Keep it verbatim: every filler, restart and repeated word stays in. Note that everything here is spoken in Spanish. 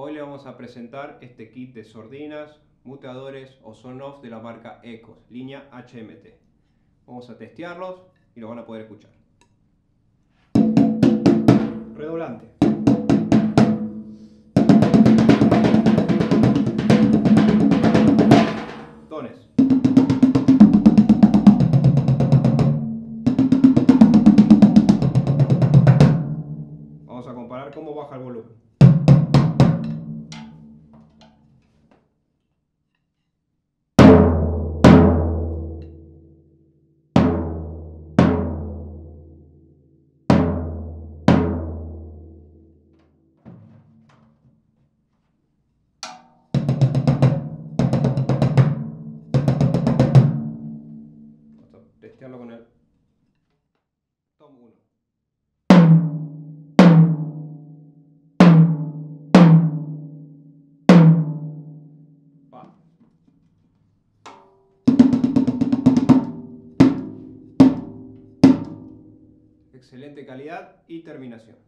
Hoy le vamos a presentar este kit de sordinas, mutadores o on-off de la marca Ecos, línea H M T. Vamos a testearlos y los van a poder escuchar. Redoblante. Tones. Vamos a comparar cómo baja el volumen. Testearlo con el tom uno. Va. Excelente calidad y terminación.